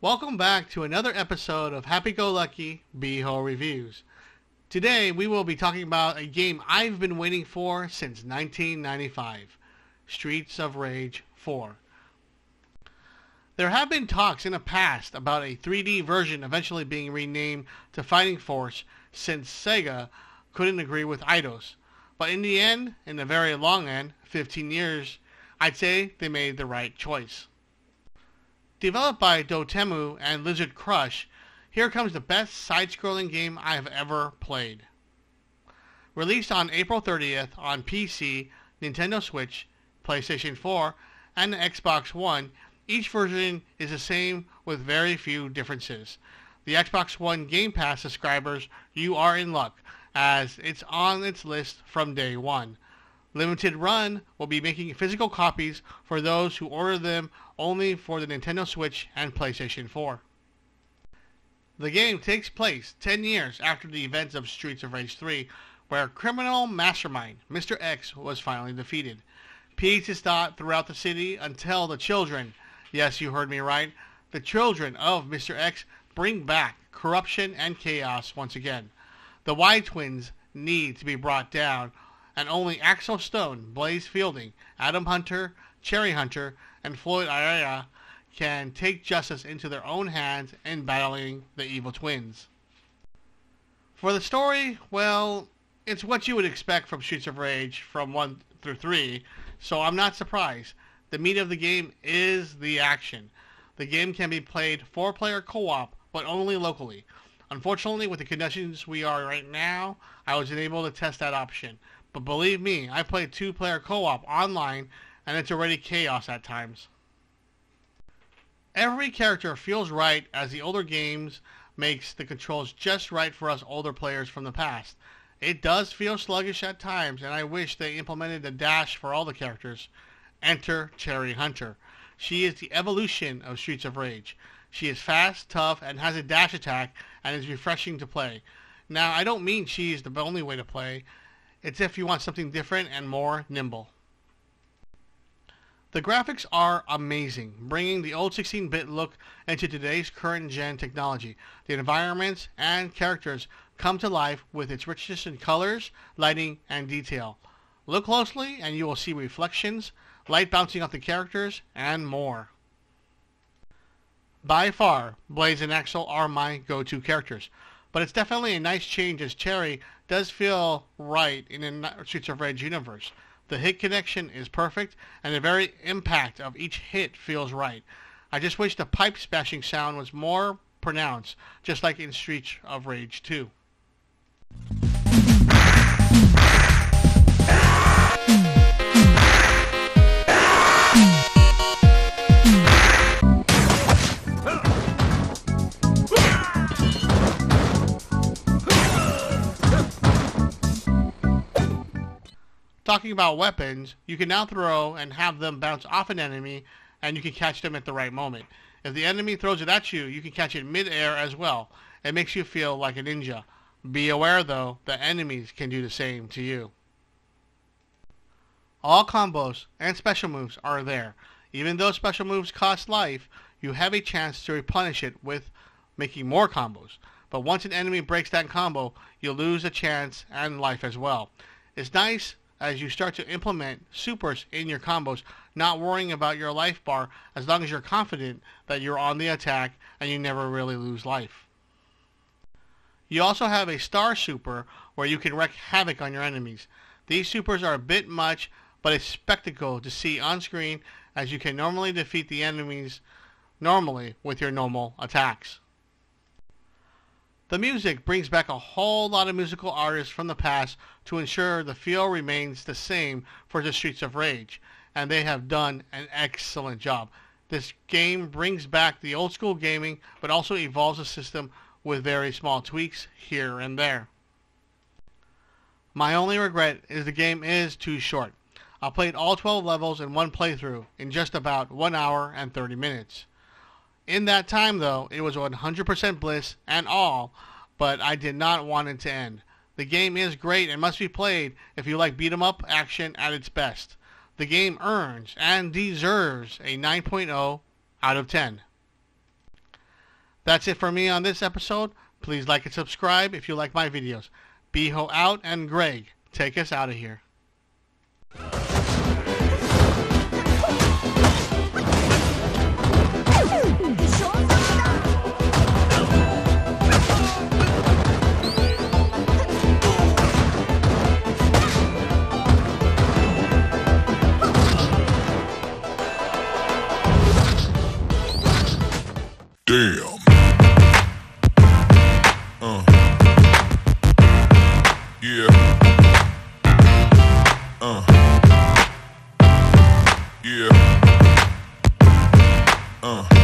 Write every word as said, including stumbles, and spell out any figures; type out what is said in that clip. Welcome back to another episode of Happy-Go-Lucky B H O Reviews. Today we will be talking about a game I've been waiting for since nineteen ninety-five, Streets of Rage four. There have been talks in the past about a three D version eventually being renamed to Fighting Force since Sega couldn't agree with Eidos. But in the end, in the very long end, fifteen years, I'd say they made the right choice. Developed by Dotemu and Lizard Crush, here comes the best side-scrolling game I have ever played. Released on April thirtieth on P C, Nintendo Switch, PlayStation four, and the Xbox One, each version is the same with very few differences. The Xbox One Game Pass subscribers, you are in luck, as it's on its list from day one. Limited Run will be making physical copies for those who order them only for the Nintendo Switch and PlayStation four. The game takes place ten years after the events of Streets of Rage three, where criminal mastermind Mister X was finally defeated. Peace is sought throughout the city until the children, yes you heard me right, the children of Mister X bring back corruption and chaos once again. The Y-Twins need to be brought down, and only Axel Stone, Blaze Fielding, Adam Hunter, Cherry Hunter, and Floyd Iria can take justice into their own hands in battling the evil twins. For the story, well, it's what you would expect from Streets of Rage from one through three, so I'm not surprised. The meat of the game is the action. The game can be played four-player co-op, but only locally. Unfortunately, with the conditions we are right now, I was unable to test that option. But believe me, I played two-player co-op online, and it's already chaos at times. Every character feels right, as the older games makes the controls just right for us older players from the past. It does feel sluggish at times, and I wish they implemented the dash for all the characters. Enter Cherry Hunter. She is the evolution of Streets of Rage. She is fast, tough, and has a dash attack, and is refreshing to play. Now, I don't mean she is the only way to play. It's if you want something different and more nimble. The graphics are amazing, bringing the old sixteen-bit look into today's current-gen technology. The environments and characters come to life with its richness in colors, lighting, and detail. Look closely and you will see reflections, light bouncing off the characters, and more. By far, Blaze and Axel are my go-to characters. But it's definitely a nice change, as Cherry does feel right in the Streets of Rage universe. The hit connection is perfect, and the very impact of each hit feels right. I just wish the pipe smashing sound was more pronounced, just like in Streets of Rage two. Talking about weapons, you can now throw and have them bounce off an enemy, and you can catch them at the right moment. If the enemy throws it at you, you can catch it mid-air as well. It makes you feel like a ninja. Be aware, though, that enemies can do the same to you. All combos and special moves are there. Even though special moves cost life, you have a chance to replenish it with making more combos. But once an enemy breaks that combo, you'll lose a chance and life as well. It's nice as you start to implement supers in your combos, not worrying about your life bar as long as you're confident that you're on the attack and you never really lose life. You also have a star super where you can wreak havoc on your enemies. These supers are a bit much, but a spectacle to see on screen, as you can normally defeat the enemies normally with your normal attacks. The music brings back a whole lot of musical artists from the past to ensure the feel remains the same for the Streets of Rage, and they have done an excellent job. This game brings back the old school gaming, but also evolves the system with very small tweaks here and there. My only regret is the game is too short. I played all twelve levels in one playthrough in just about one hour and thirty minutes. In that time though, it was one hundred percent bliss and all, but I did not want it to end. The game is great and must be played if you like beat-em-up action at its best. The game earns and deserves a nine point oh out of ten. That's it for me on this episode. Please like and subscribe if you like my videos. B H O out, and Greg, take us out of here. Damn. Uh.